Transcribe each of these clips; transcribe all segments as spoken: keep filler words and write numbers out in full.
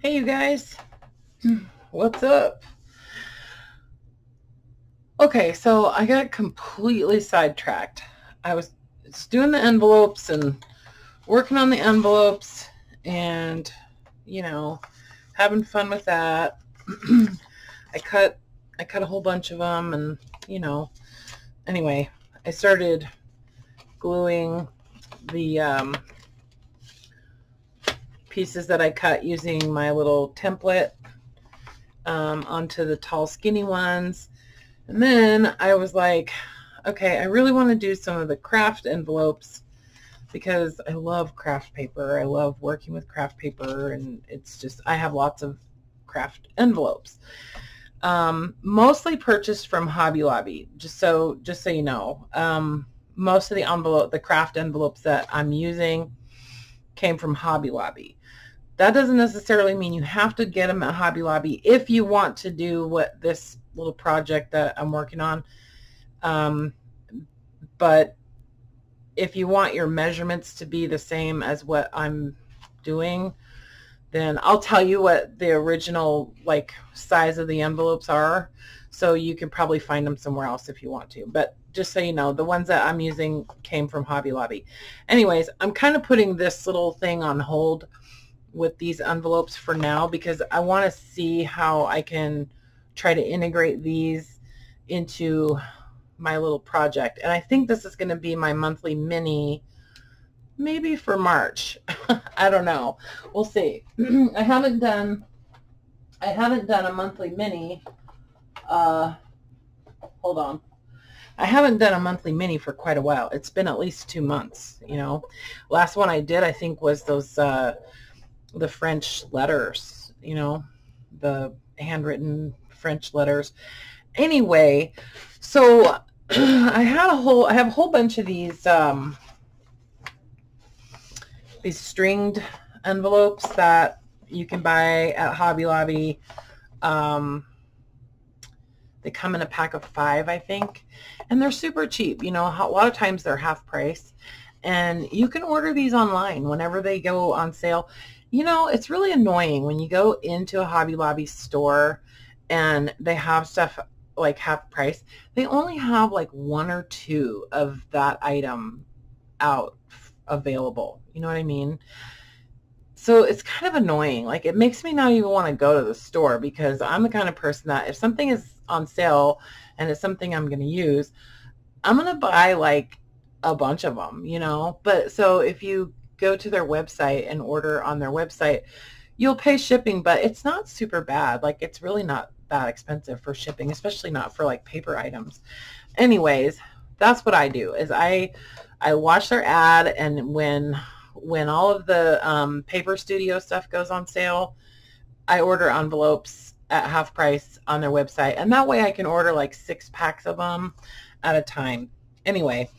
Hey you guys, what's up? Okay, so I got completely sidetracked. I was doing the envelopes and working on the envelopes and, you know, having fun with that. I cut I cut a whole bunch of them and, you know, anyway, I started gluing the um, pieces that I cut using my little template um, onto the tall skinny ones. And then I was like, okay, I really want to do some of the craft envelopes because I love craft paper. I love working with craft paper, and it's just, I have lots of craft envelopes. Um, mostly purchased from Hobby Lobby, just so, just so you know. Um, most of the envelope, the craft envelopes that I'm using came from Hobby Lobby. That doesn't necessarily mean you have to get them at Hobby Lobby if you want to do what this little project that I'm working on. Um, but if you want your measurements to be the same as what I'm doing, then I'll tell you what the original like size of the envelopes are. So you can probably find them somewhere else if you want to. But just so you know, the ones that I'm using came from Hobby Lobby. Anyways, I'm kind of putting this little thing on hold with these envelopes for now because I want to see how I can try to integrate these into my little project. And I think this is going to be my monthly mini, maybe for March. I don't know. We'll see. I haven't done, I haven't done a monthly mini. Uh, hold on. I haven't done a monthly mini for quite a while. It's been at least two months, you know. Last one I did, I think, was those, uh, the French letters, you know, the handwritten French letters. Anyway, so I had a whole, I have a whole bunch of these, um, these stringed envelopes that you can buy at Hobby Lobby. Um, they come in a pack of five, I think, and they're super cheap. You know, a lot of times they're half price, and you can order these online whenever they go on sale. You know, it's really annoying when you go into a Hobby Lobby store and they have stuff like half price. They only have like one or two of that item out available. You know what I mean? So it's kind of annoying. Like, it makes me not even want to go to the store because I'm the kind of person that if something is on sale and it's something I'm going to use, I'm going to buy like a bunch of them, you know? But so if you go to their website and order on their website, you'll pay shipping, but it's not super bad. Like, it's really not that expensive for shipping, especially not for like paper items. Anyways, that's what I do is I, I watch their ad, and when, when all of the um, paper studio stuff goes on sale, I order envelopes at half price on their website. And that way I can order like six packs of them at a time. Anyway,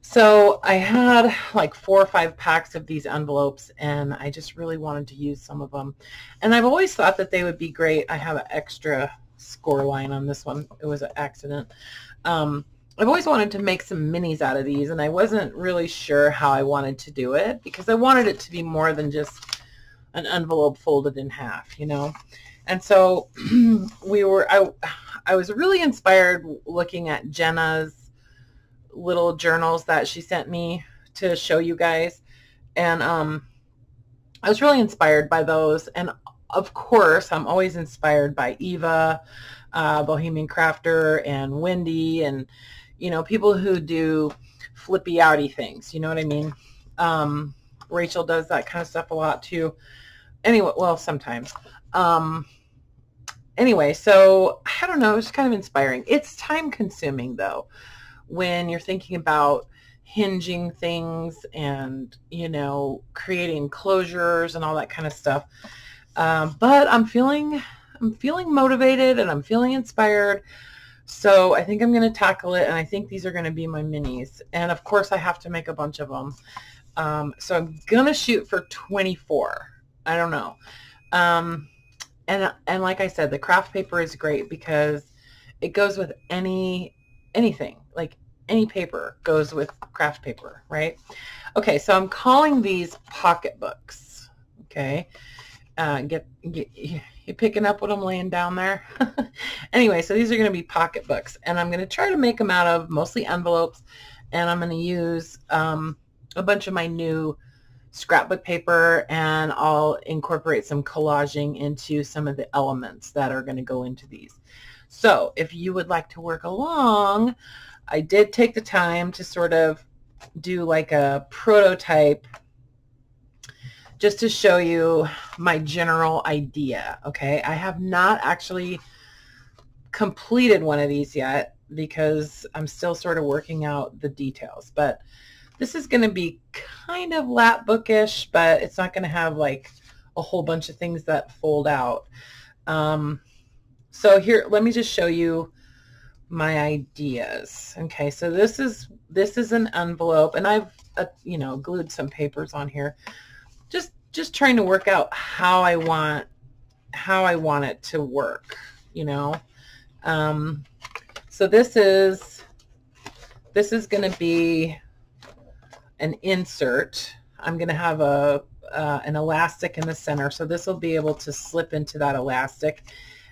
so I had like four or five packs of these envelopes, and I just really wanted to use some of them. And I've always thought that they would be great. I have an extra score line on this one. It was an accident. Um, I've always wanted to make some minis out of these, and I wasn't really sure how I wanted to do it because I wanted it to be more than just an envelope folded in half, you know? And so we were, I, I was really inspired looking at Jenna's little journals that she sent me to show you guys, and um I was really inspired by those. And of course I'm always inspired by Eva, uh Bohemian Crafter, and Wendy, and you know, people who do flippy outy things, you know what I mean? um Rachel does that kind of stuff a lot too. Anyway, well, sometimes. um anyway, so I don't know, it's kind of inspiring. It's time consuming though when you're thinking about hinging things and, you know, creating closures and all that kind of stuff. Um, but I'm feeling, I'm feeling motivated and I'm feeling inspired. So I think I'm going to tackle it. And I think these are going to be my minis. And of course I have to make a bunch of them. Um, so I'm going to shoot for twenty-four. I don't know. Um, and, and like I said, the craft paper is great because it goes with any, anything. Like any paper goes with craft paper, right? Okay, so I'm calling these pocketbooks, okay? uh, get, get you picking up what I'm laying down there. Anyway, so these are going to be pocketbooks, and I'm going to try to make them out of mostly envelopes, and I'm going to use um, a bunch of my new scrapbook paper, and I'll incorporate some collaging into some of the elements that are going to go into these. So if you would like to work along, I did take the time to sort of do like a prototype just to show you my general idea, okay? I have not actually completed one of these yet because I'm still sort of working out the details, but this is gonna be kind of lap bookish, but it's not gonna have like a whole bunch of things that fold out. Um, so here, let me just show you my ideas. Okay, so this is this is an envelope, and I've uh, you know, glued some papers on here, just just trying to work out how I want how I want it to work, you know. Um, so this is this is going to be an insert. I'm going to have a uh, an elastic in the center, so this will be able to slip into that elastic,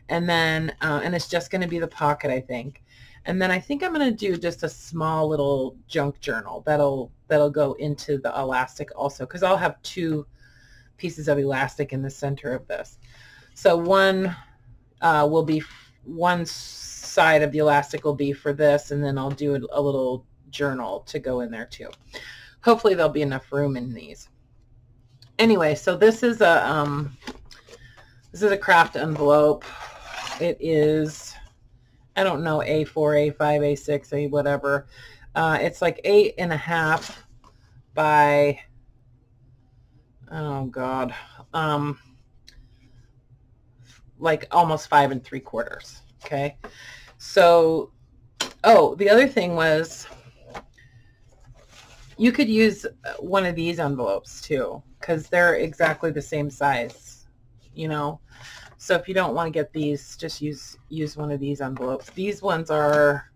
and then uh, and it's just going to be the pocket, I think. And then I think I'm going to do just a small little junk journal that'll that'll go into the elastic also, because I'll have two pieces of elastic in the center of this. So one uh, will be, one side of the elastic will be for this, and then I'll do a little journal to go in there too. Hopefully there'll be enough room in these. Anyway, so this is a um, this is a craft envelope. It is, I don't know, A four, A five, A six, A whatever. Uh, it's like eight and a half by, oh God, um, like almost five and three quarters. Okay. So, oh, the other thing was you could use one of these envelopes too, because they're exactly the same size, you know. So if you don't want to get these, just use use one of these envelopes. These ones are,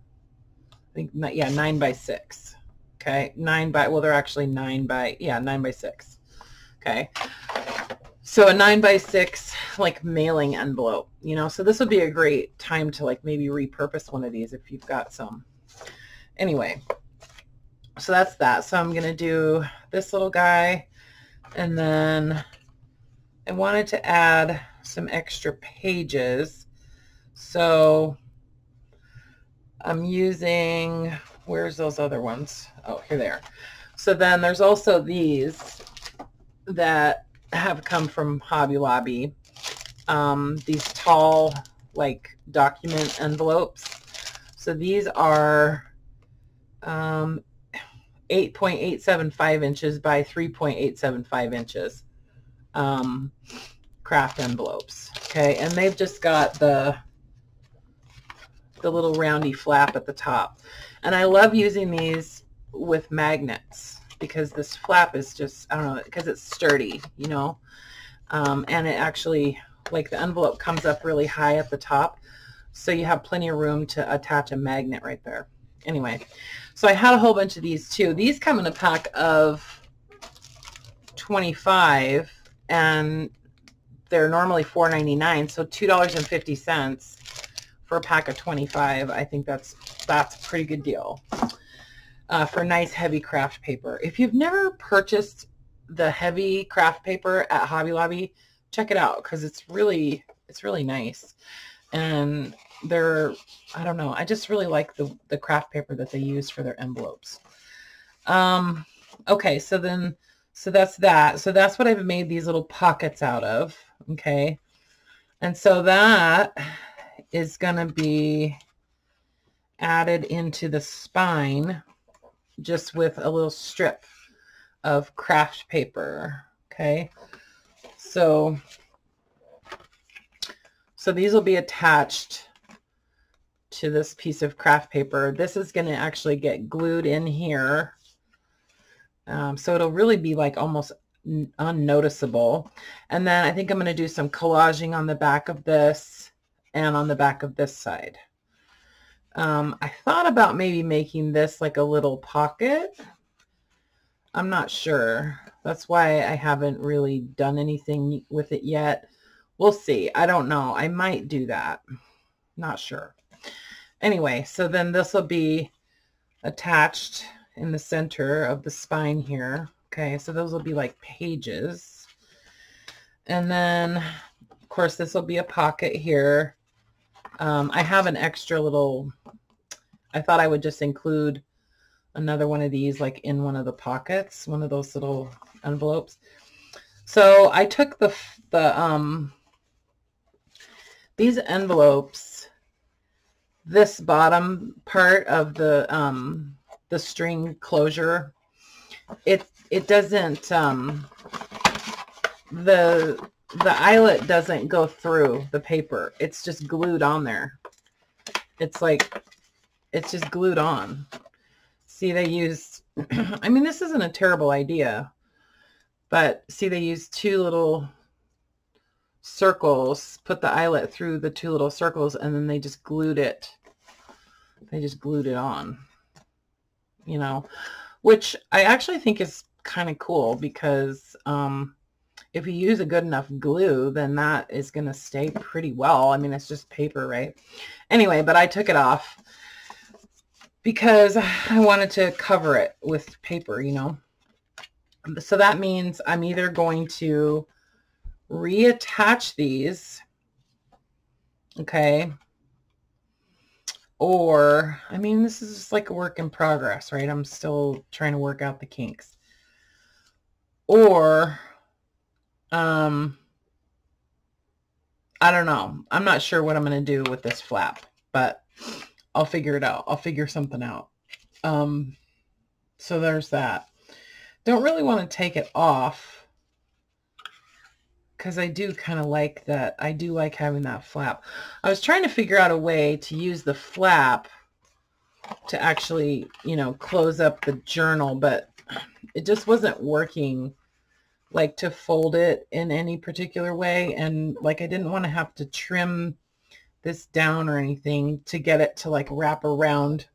I think, yeah, nine by six. Okay, nine by, well, they're actually nine by, yeah, nine by six. Okay, so a nine by six like mailing envelope, you know. So this would be a great time to like maybe repurpose one of these if you've got some. Anyway, so that's that. So I'm gonna do this little guy, and then I wanted to add some extra pages, so I'm using, where's those other ones? Oh, here they are. So then there's also these that have come from Hobby Lobby, um, these tall like document envelopes. So these are um, eight point eight seven five inches by three point eight seven five inches um, craft envelopes. Okay, and they've just got the the little roundy flap at the top, and I love using these with magnets because this flap is just, I don't know, because it's sturdy, you know. Um, and it actually, like, the envelope comes up really high at the top, so you have plenty of room to attach a magnet right there. Anyway, so I had a whole bunch of these too. These come in a pack of twenty-five, and they're normally four ninety-nine, so two dollars and fifty cents for a pack of twenty-five. I think that's that's a pretty good deal uh, for nice heavy craft paper. If you've never purchased the heavy craft paper at Hobby Lobby, check it out, because it's really it's really nice. And they're, I don't know, I just really like the the craft paper that they use for their envelopes. Um, okay, so then so that's that. So that's what I've made these little pockets out of. Okay, and so that is going to be added into the spine just with a little strip of craft paper. Okay, so so these will be attached to this piece of craft paper. This is going to actually get glued in here, um, so it'll really be like almost unnoticeable. And then I think I'm going to do some collaging on the back of this and on the back of this side. Um, I thought about maybe making this like a little pocket, I'm not sure. That's why I haven't really done anything with it yet. We'll see. I don't know. I might do that. Not sure. Anyway, so then this will be attached in the center of the spine here. Okay, so those will be like pages. And then, of course, this will be a pocket here. Um, I have an extra little, I thought I would just include another one of these like in one of the pockets, one of those little envelopes. So I took the, the um, these envelopes, this bottom part of the, um, the string closure, it, it doesn't, um, the, the eyelet doesn't go through the paper. It's just glued on there. It's like, it's just glued on. See, they used, I mean, this isn't a terrible idea, but see, they used two little circles, put the eyelet through the two little circles, and then they just glued it. They just glued it on, you know, which I actually think is kind of cool because, um, if you use a good enough glue, then that is going to stay pretty well. I mean, it's just paper, right? Anyway, but I took it off because I wanted to cover it with paper, you know. So that means I'm either going to reattach these, okay, or, I mean, this is just like a work in progress, right? I'm still trying to work out the kinks. Or... Um, I don't know. I'm not sure what I'm going to do with this flap, but I'll figure it out. I'll figure something out. Um, so there's that. Don't really want to take it off because I do kind of like that. I do like having that flap. I was trying to figure out a way to use the flap to actually, you know, close up the journal, but it just wasn't working. Like to fold it in any particular way, and like I didn't want to have to trim this down or anything to get it to like wrap around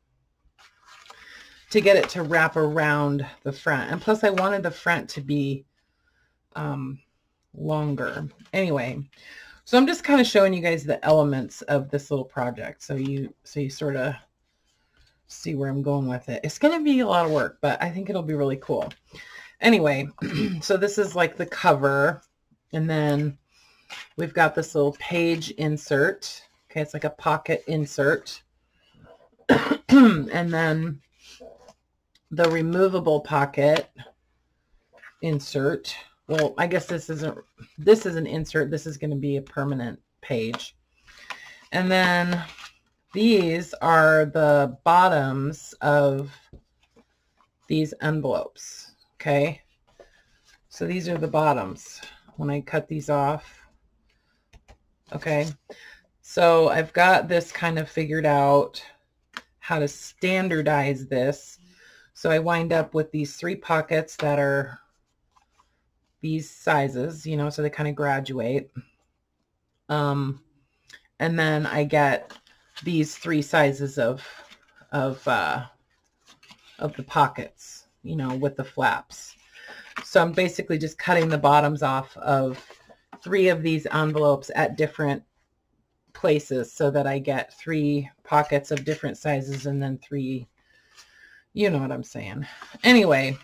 to get it to wrap around the front, and plus I wanted the front to be um, longer. Anyway, so I'm just kind of showing you guys the elements of this little project so you so you sort of see where I'm going with it. It's gonna be a lot of work, but I think it'll be really cool. Anyway, so this is like the cover, and then we've got this little page insert. Okay, it's like a pocket insert. And then the removable pocket insert. Well, I guess this isn't, this is an insert. This is going to be a permanent page. And then these are the bottoms of these envelopes. Okay, so these are the bottoms when I cut these off. Okay, so I've got this kind of figured out how to standardize this. So I wind up with these three pockets that are these sizes, you know, so they kind of graduate. Um, and then I get these three sizes of, of, uh, of the pockets, you know, with the flaps. So I'm basically just cutting the bottoms off of three of these envelopes at different places so that I get three pockets of different sizes and then three, you know what I'm saying. Anyway,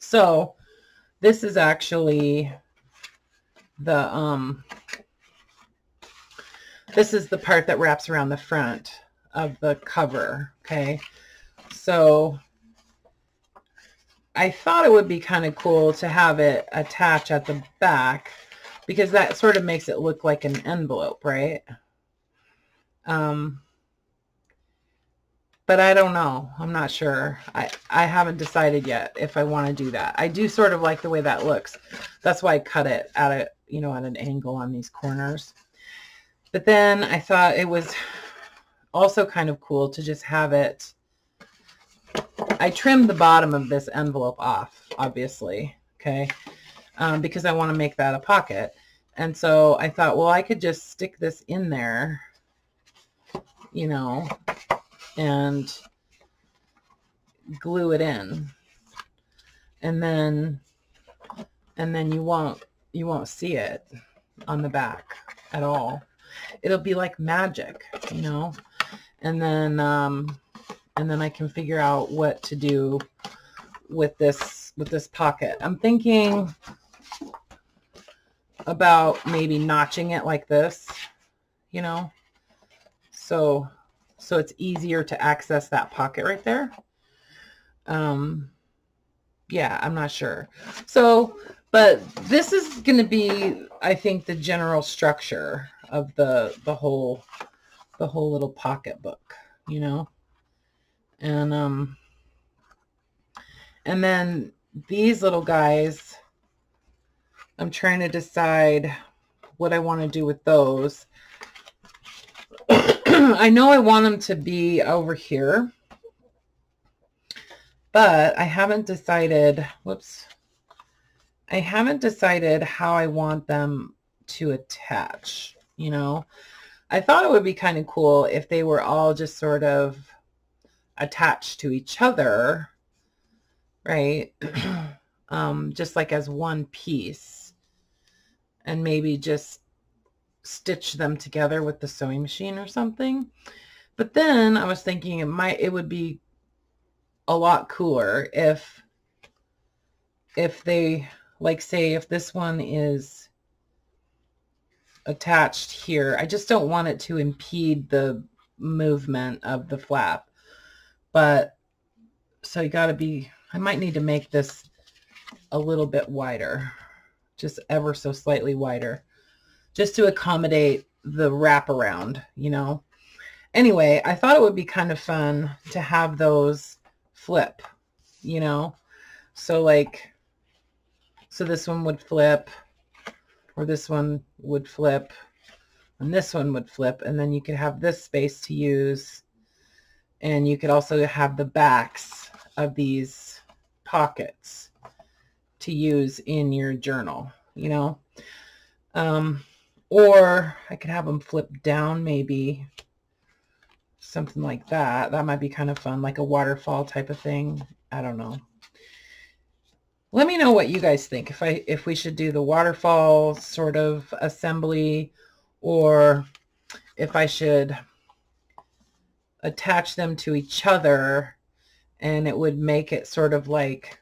so this is actually the, um, this is the part that wraps around the front of the cover, okay? So I thought it would be kind of cool to have it attach at the back because that sort of makes it look like an envelope, right? Um, but I don't know. I'm not sure. I, I haven't decided yet if I want to do that. I do sort of like the way that looks. That's why I cut it at a, you know, at an angle on these corners. But then I thought it was also kind of cool to just have it. I trimmed the bottom of this envelope off, obviously, okay, um, because I want to make that a pocket. And so I thought, well, I could just stick this in there, you know, and glue it in. and then and then you won't you won't see it on the back at all. It'll be like magic, you know. And then um, and then I can figure out what to do with this with this pocket. I'm thinking about maybe notching it like this, you know, so so it's easier to access that pocket right there. Um, yeah, I'm not sure. So, but this is going to be, I think, the general structure of the the whole the whole little pocketbook, you know. And um, and then these little guys, I'm trying to decide what I want to do with those. I know I want them to be over here, but I haven't decided, whoops, I haven't decided how I want them to attach, you know. I thought it would be kind of cool if they were all just sort of attached to each other, right? um, just like as one piece, and maybe just stitch them together with the sewing machine or something. But then I was thinking it might, it would be a lot cooler if, if they, like, say if this one is attached here, I just don't want it to impede the movement of the flap. But so you gotta be, I might need to make this a little bit wider, just ever so slightly wider, just to accommodate the wraparound, you know. Anyway, I thought it would be kind of fun to have those flip, you know. So like, so this one would flip, or this one would flip, and this one would flip, and then you could have this space to use, and you could also have the backs of these pockets to use in your journal, you know. Um, or I could have them flip down, maybe something like that. That might be kind of fun, like a waterfall type of thing. I don't know. Let me know what you guys think, if I if we should do the waterfall sort of assembly, or if I should attach them to each other, and it would make it sort of like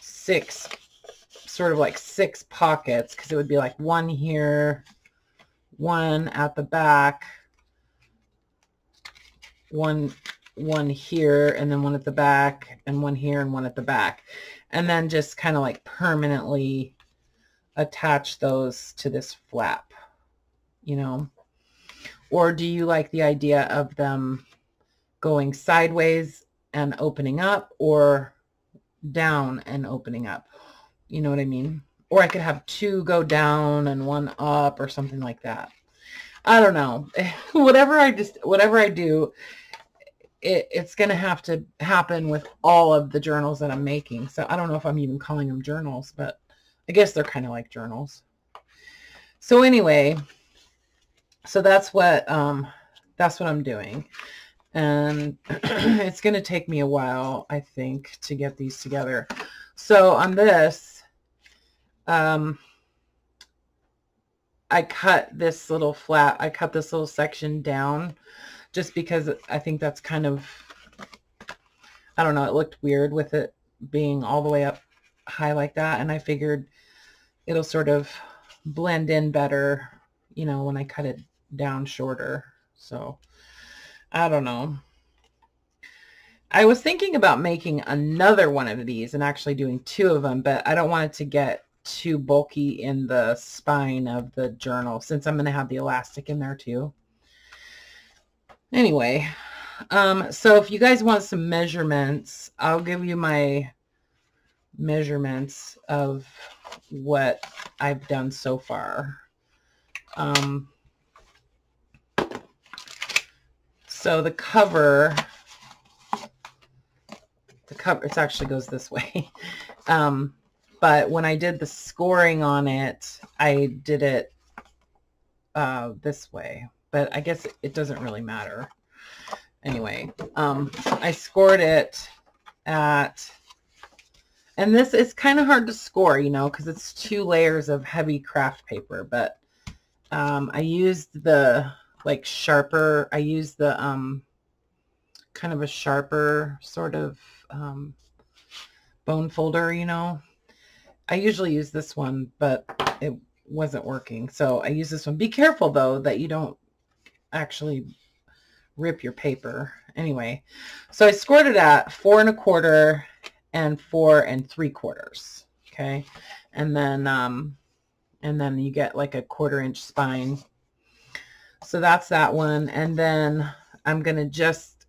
six sort of like six pockets, because it would be like one here, one at the back, one one here, and then one at the back, and one here, and one at the back, and then just kind of like permanently attach those to this flap, you know. Or do you like the idea of them going sideways and opening up, or down and opening up? You know what I mean? Or I could have two go down and one up, or something like that. I don't know. Whatever I just, whatever I do, it, it's going to have to happen with all of the journals that I'm making. So I don't know if I'm even calling them journals, but I guess they're kind of like journals. So anyway, so that's what, um, that's what I'm doing. And it's going to take me a while, I think, to get these together. So on this, Um, I cut this little flap, I cut this little section down just because I think that's kind of, I don't know, it looked weird with it being all the way up high like that. And I figured it'll sort of blend in better, you know, when I cut it down shorter. So I don't know. I was thinking about making another one of these and actually doing two of them, but I don't want it to get too bulky in the spine of the journal, since I'm going to have the elastic in there too. Anyway, um, so if you guys want some measurements, I'll give you my measurements of what I've done so far. Um, so the cover, the cover, it actually goes this way. Um, But when I did the scoring on it, I did it uh, this way. But I guess it doesn't really matter. Anyway, um, I scored it at And this is kind of hard to score, you know, because it's two layers of heavy craft paper. But um, I used the like sharper, I used the um, kind of a sharper sort of um, bone folder, you know. I usually use this one, but it wasn't working. So I use this one. Be careful, though, that you don't actually rip your paper. Anyway, so I scored it at four and a quarter and four and three quarters. Okay. And then, um, and then you get like a quarter inch spine. So that's that one. And then I'm going to just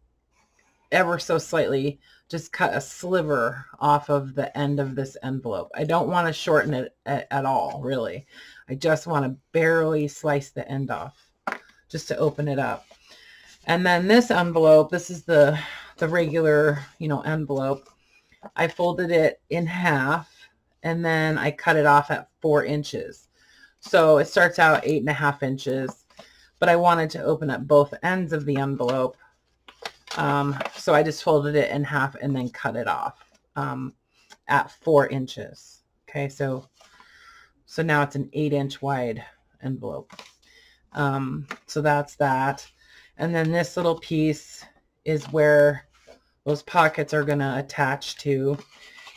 ever so slightly just cut a sliver off of the end of this envelope. I don't want to shorten it at, at all, really. I just want to barely slice the end off just to open it up. And then this envelope, this is the, the regular, you know, envelope. I folded it in half and then I cut it off at four inches. So it starts out eight and a half inches, but I wanted to open up both ends of the envelope. Um, so I just folded it in half and then cut it off, um, at four inches. Okay. So, so now it's an eight inch wide envelope. Um, so that's that. And then this little piece is where those pockets are going to attach to.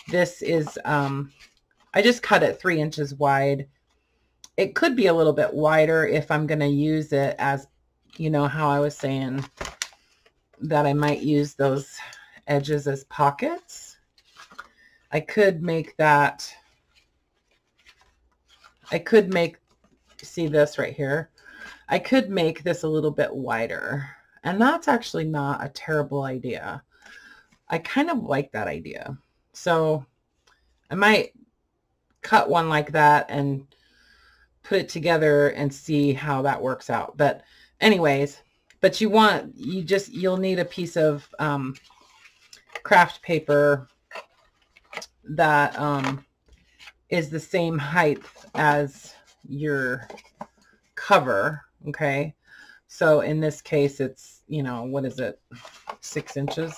This is, um, I just cut it three inches wide. It could be a little bit wider if I'm going to use it as, you know, how I was saying, that I might use those edges as pockets. I could make that, I could make, see this right here, I could make this a little bit wider, and that's actually not a terrible idea. I kind of like that idea. So I might cut one like that and put it together and see how that works out. But anyways, but you want, you just, you'll need a piece of um, craft paper that um, is the same height as your cover, okay? So in this case, it's, you know, what is it? Six inches?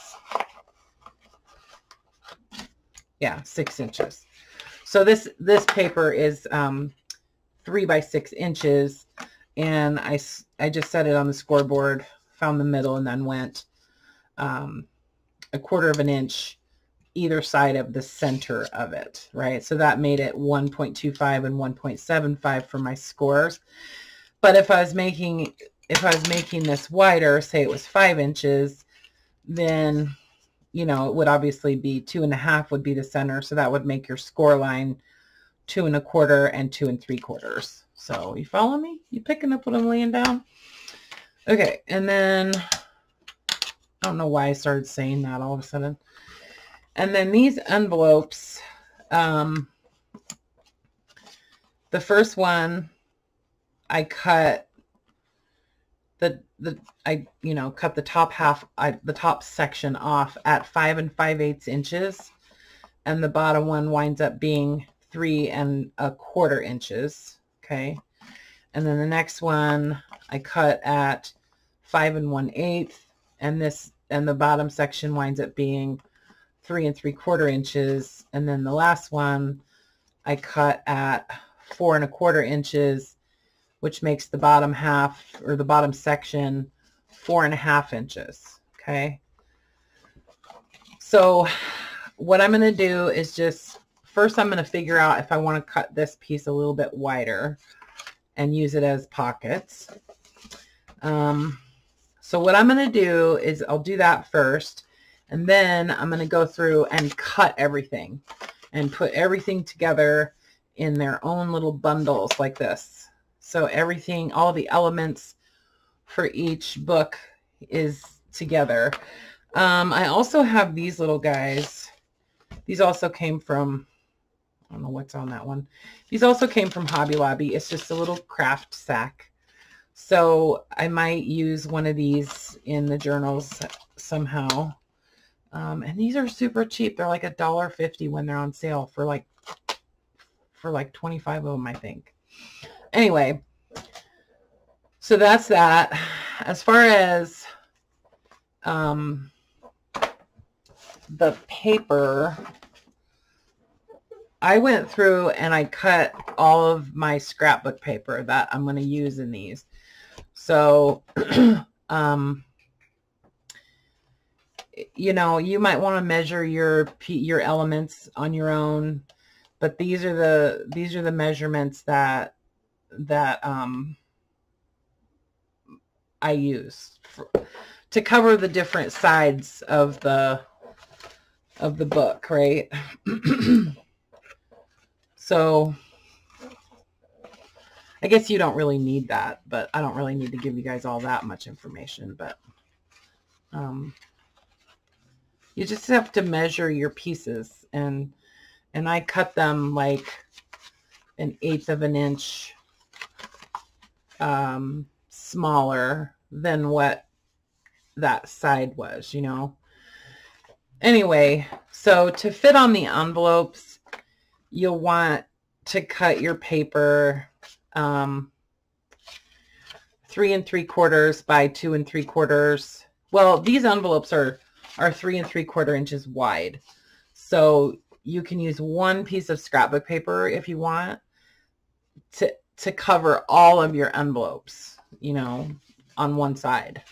Yeah, six inches. So this, this paper is um, three by six inches. And I, I just set it on the scoreboard, found the middle, and then went um, a quarter of an inch either side of the center of it, right? So that made it one point two five and one point seven five for my scores. But if I was making, if I was making this wider, say it was five inches, then, you know, it would obviously be two and a half would be the center. So that would make your score line two and a quarter and two and three quarters. So you follow me? You picking up what I'm laying down? Okay. And then I don't know why I started saying that all of a sudden. And then these envelopes, um, the first one I cut the, the, I, you know, cut the top half, I, the top section off at five and five eighths inches. And the bottom one winds up being three and a quarter inches. Okay. And then the next one I cut at five and one eighth, and this, and the bottom section winds up being three and three quarter inches. And then the last one I cut at four and a quarter inches, which makes the bottom half or the bottom section four and a half inches. Okay. So what I'm going to do is just, first, I'm going to figure out if I want to cut this piece a little bit wider and use it as pockets. Um, so what I'm going to do is I'll do that first, and then I'm going to go through and cut everything and put everything together in their own little bundles like this. So everything, all the elements for each book is together. Um, I also have these little guys. These also came from... I don't know what's on that one. These also came from Hobby Lobby. It's just a little craft sack. So I might use one of these in the journals somehow. Um, and these are super cheap. They're like a dollar fifty when they're on sale for like, for like twenty-five of them, I think. Anyway, so that's that. As far as um, the paper... I went through and I cut all of my scrapbook paper that I'm going to use in these. So, um, you know, you might want to measure your, your elements on your own, but these are the, these are the measurements that, that, um, I use for, to cover the different sides of the, of the book, right? So I guess you don't really need that, but I don't really need to give you guys all that much information, but, um, you just have to measure your pieces, and, and I cut them like an eighth of an inch, um, smaller than what that side was, you know? Anyway, so to fit on the envelopes, you'll want to cut your paper um, three and three quarters by two and three quarters. Well, these envelopes are, are three and three quarter inches wide. So you can use one piece of scrapbook paper if you want to, to cover all of your envelopes, you know, on one side.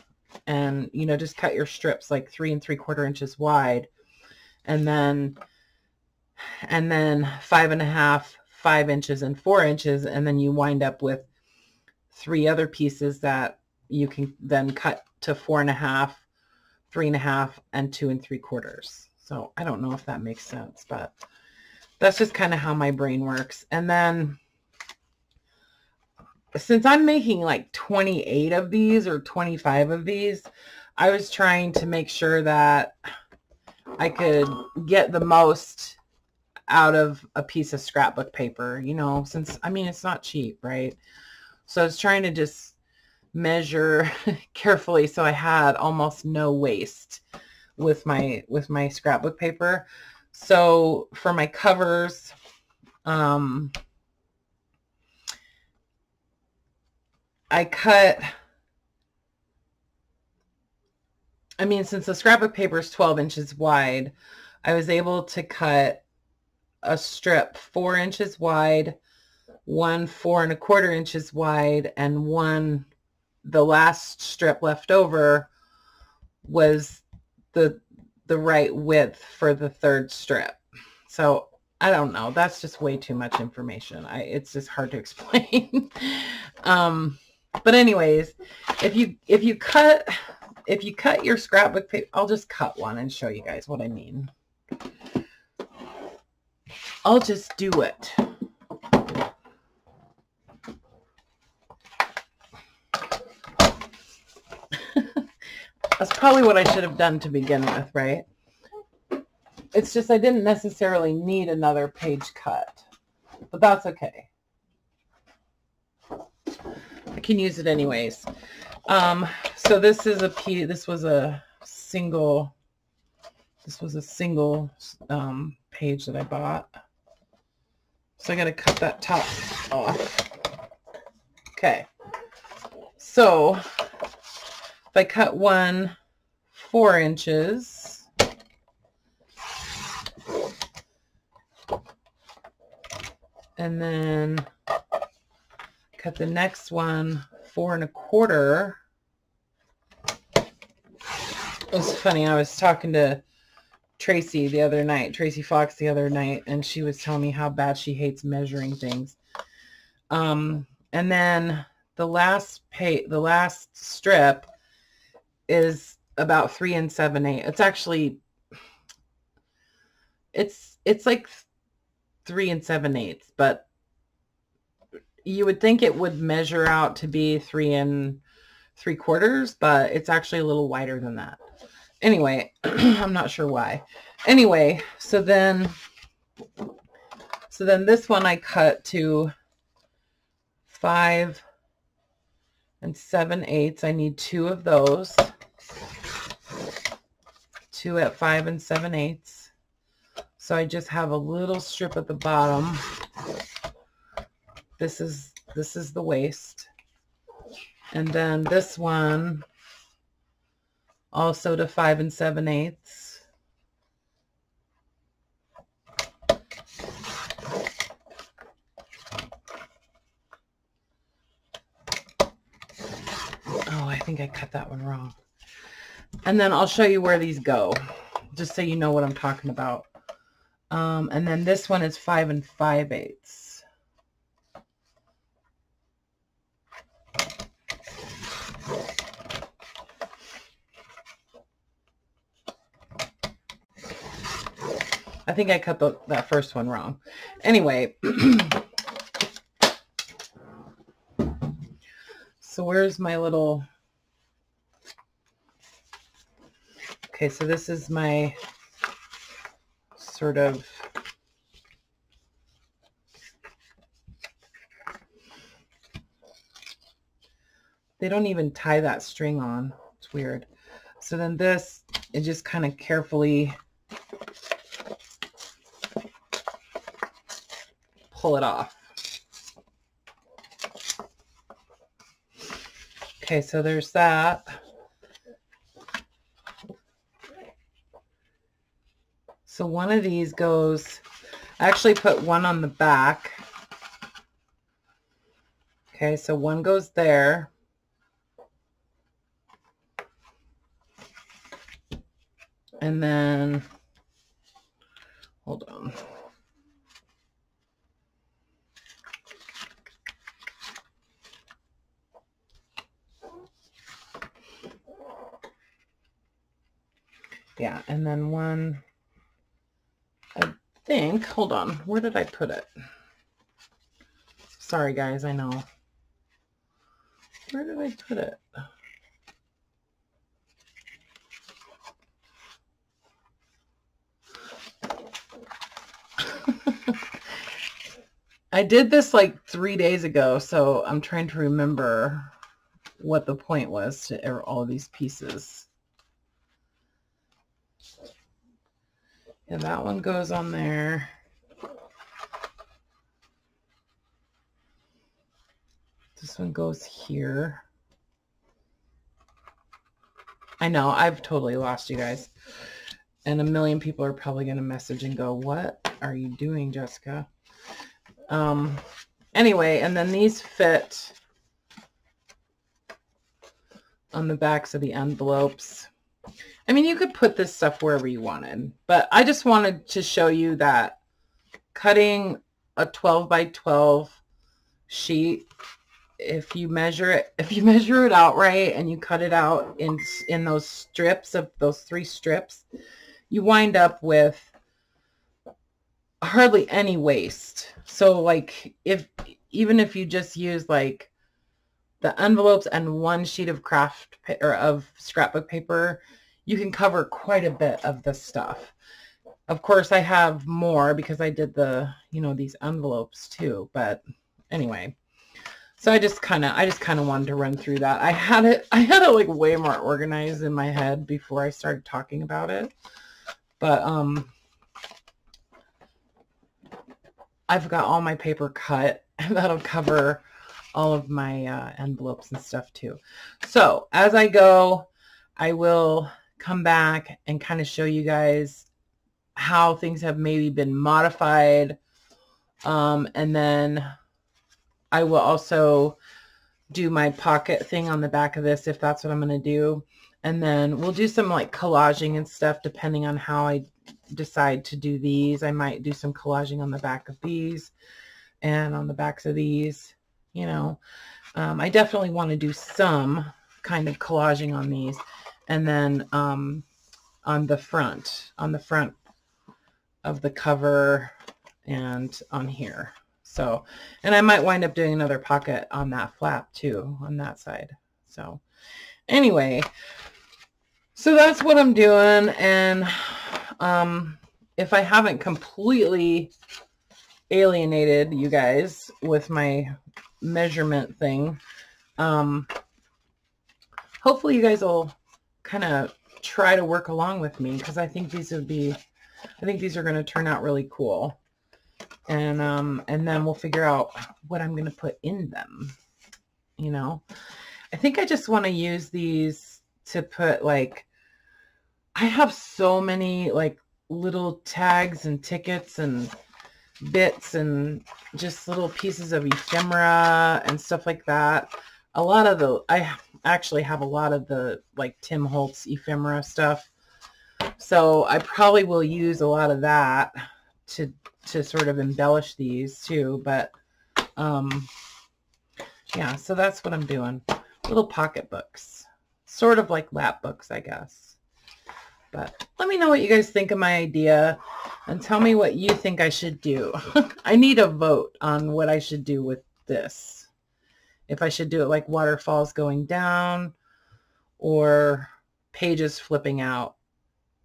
And, you know, just cut your strips like three and three quarter inches wide. And then and then five and a half, five inches and four inches. And then you wind up with three other pieces that you can then cut to four and a half, three and a half, and two and three quarters. So I don't know if that makes sense, but that's just kind of how my brain works. And then since I'm making like twenty-eight of these or twenty-five of these, I was trying to make sure that I could get the most out of a piece of scrapbook paper, you know, since, I mean, it's not cheap, right? So I was trying to just measure carefully. So I had almost no waste with my, with my scrapbook paper. So for my covers, um, I cut, I mean, since the scrapbook paper is twelve inches wide, I was able to cut a strip four inches wide, one four and a quarter inches wide, and one, the last strip left over was the the right width for the third strip. So I don't know, that's just way too much information. I it's just hard to explain. um but anyways, if you if you cut if you cut your scrapbook paper, I'll just cut one and show you guys what I mean. I'll just do it. That's probably what I should have done to begin with, right? It's just I didn't necessarily need another page cut, but that's okay. I can use it anyways. Um, so this is a piece, this was a single, this was a single um, page that I bought. So I got to cut that top off. Okay. So if I cut one four inches, and then cut the next one four and a quarter. It's funny. I was talking to Tracy the other night, Tracy Fox the other night, and she was telling me how bad she hates measuring things. Um, and then the last pay, the last strip is about three and seven eighths. It's actually, it's, it's like three and seven eighths, but you would think it would measure out to be three and three quarters, but it's actually a little wider than that. Anyway, I'm not sure why. Anyway, so then, so then this one I cut to five and seven eighths. I need two of those, two at five and seven eighths. So I just have a little strip at the bottom. This is, this is the waist. And then this one, also to five and seven eighths. think I cut that one wrong. And then I'll show you where these go, just so you know what I'm talking about. Um, and then this one is five and five eighths. I think I cut the, that first one wrong. Anyway. So where's my little... Okay, so this is my sort of... They don't even tie that string on. It's weird. So then this, it just kind of carefully... pull it off. Okay, so there's that. So one of these goes, I actually put one on the back. Okay, so one goes there. And then, hold on. Yeah, and then one, I think, hold on, where did I put it? Sorry, guys, I know. Where did I put it? I did this like three days ago, so I'm trying to remember what the point was to all these pieces. And that one goes on there. This one goes here. I know, I've totally lost you guys. And a million people are probably going to message and go, what are you doing, Jessica? Um, anyway, and then these fit on the backs of the envelopes. I mean, you could put this stuff wherever you wanted, but I just wanted to show you that cutting a twelve by twelve sheet, if you measure it, if you measure it out right and you cut it out in, in those strips of those three strips, you wind up with hardly any waste. So like if, even if you just use like the envelopes and one sheet of craft or of scrapbook paper, you can cover quite a bit of this stuff. Of course, I have more because I did the, you know, these envelopes too. But anyway, so I just kind of, I just kind of wanted to run through that. I had it, I had it like way more organized in my head before I started talking about it. But um, I've got all my paper cut, and that'll cover all of my uh, envelopes and stuff too. So as I go, I will come back and kind of show you guys how things have maybe been modified. Um, and then I will also do my pocket thing on the back of this, if that's what I'm going to do. And then we'll do some like collaging and stuff, depending on how I decide to do these. I might do some collaging on the back of these and on the backs of these, you know. Um, I definitely want to do some kind of collaging on these. And then um, on the front, on the front of the cover and on here. So, and I might wind up doing another pocket on that flap too, on that side. So anyway, so that's what I'm doing. And um, if I haven't completely alienated you guys with my measurement thing, um, hopefully you guys will kind of try to work along with me, because I think these would be, I think these are going to turn out really cool. And, um, and then we'll figure out what I'm going to put in them. You know, I think I just want to use these to put like, I have so many like little tags and tickets and bits and just little pieces of ephemera and stuff like that. a lot of the, I actually have a lot of the like Tim Holtz ephemera stuff. So I probably will use a lot of that to, to sort of embellish these too. But um, yeah, so that's what I'm doing. Little pocket books, sort of like lap books, I guess. But let me know what you guys think of my idea and tell me what you think I should do. I need a vote on what I should do with this. If I should do it like waterfalls going down or pages flipping out,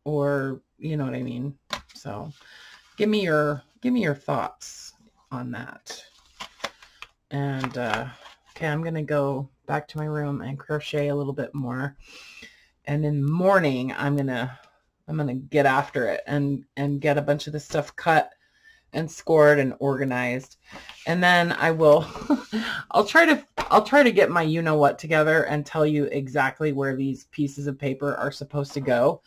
or you know what I mean? So give me your, give me your thoughts on that. And, uh, okay, I'm going to go back to my room and crochet a little bit more. And in the morning, I'm going to, I'm going to get after it and, and get a bunch of this stuff cut and scored and organized. And then I will, I'll try to, I'll try to get my, you know what together and tell you exactly where these pieces of paper are supposed to go.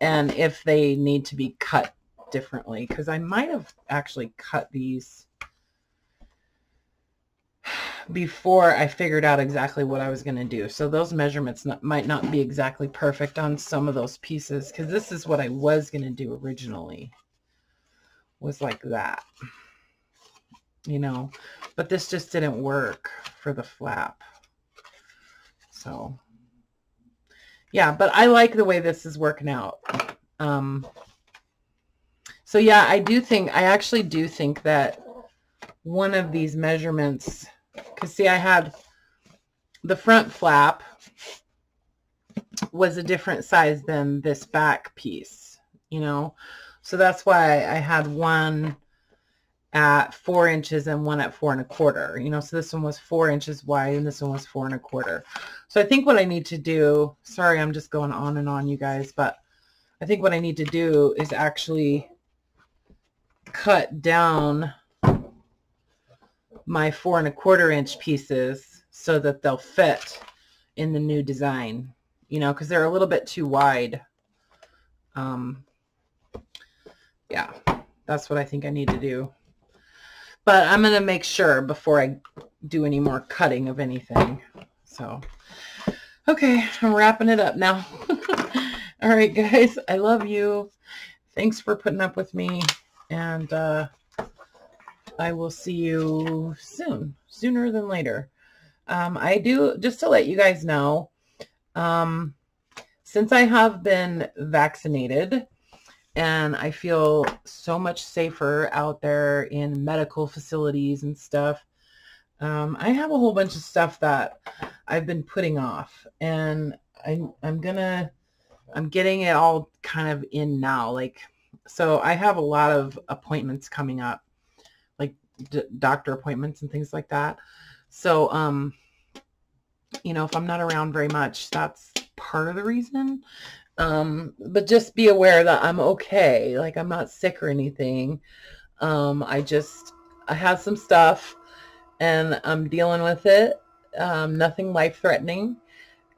And if they need to be cut differently, because I might have actually cut these before I figured out exactly what I was going to do. So those measurements not, might not be exactly perfect on some of those pieces, because this is what I was going to do originally, was like that, you know, but this just didn't work for the flap. So yeah, but I like the way this is working out. Um, so yeah, I do think, I actually do think that one of these measurements, because see, I had the front flap was a different size than this back piece, you know, so that's why I had one at four inches and one at four and a quarter, you know, so this one was four inches wide and this one was four and a quarter. So I think what I need to do, sorry, I'm just going on and on, you guys, but I think what I need to do is actually cut down my four and a quarter inch pieces so that they'll fit in the new design, you know, because they're a little bit too wide. Um, yeah, that's what I think I need to do. But I'm going to make sure before I do any more cutting of anything. So, okay, I'm wrapping it up now. All right, guys, I love you. Thanks for putting up with me. And, uh, I will see you soon, sooner than later. Um, I do, just to let you guys know, um, since I have been vaccinated and I feel so much safer out there in medical facilities and stuff, um, I have a whole bunch of stuff that I've been putting off, and I'm, I'm gonna, I'm getting it all kind of in now. Like, so I have a lot of appointments coming up, doctor appointments and things like that. So, um, you know, if I'm not around very much, that's part of the reason. Um, but just be aware that I'm okay. Like, I'm not sick or anything. Um, I just, I have some stuff and I'm dealing with it. Um, nothing life-threatening.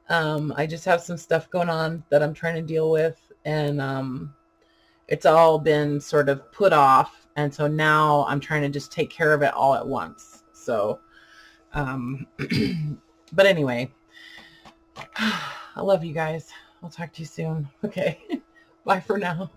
Um, I just have some stuff going on that I'm trying to deal with. And, um, it's all been sort of put off. And so now I'm trying to just take care of it all at once. So, um, but anyway, I love you guys. I'll talk to you soon. Okay. Bye for now.